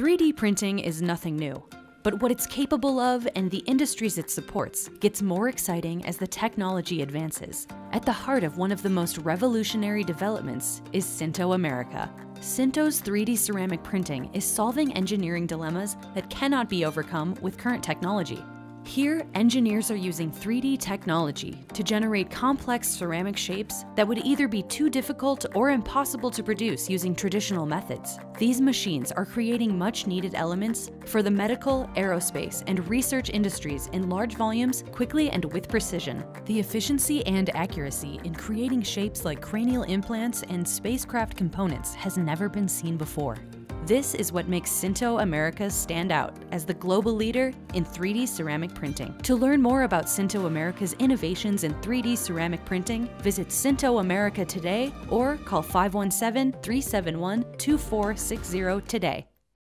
3D printing is nothing new, but what it's capable of and the industries it supports gets more exciting as the technology advances. At the heart of one of the most revolutionary developments is Sinto America. Sinto's 3D ceramic printing is solving engineering dilemmas that cannot be overcome with current technology. Here, engineers are using 3D technology to generate complex ceramic shapes that would either be too difficult or impossible to produce using traditional methods. These machines are creating much-needed elements for the medical, aerospace, and research industries in large volumes, quickly and with precision. The efficiency and accuracy in creating shapes like cranial implants and spacecraft components has never been seen before. This is what makes Sinto America stand out as the global leader in 3D ceramic printing. To learn more about Sinto America's innovations in 3D ceramic printing, visit Sinto America today or call 517-371-2460 today.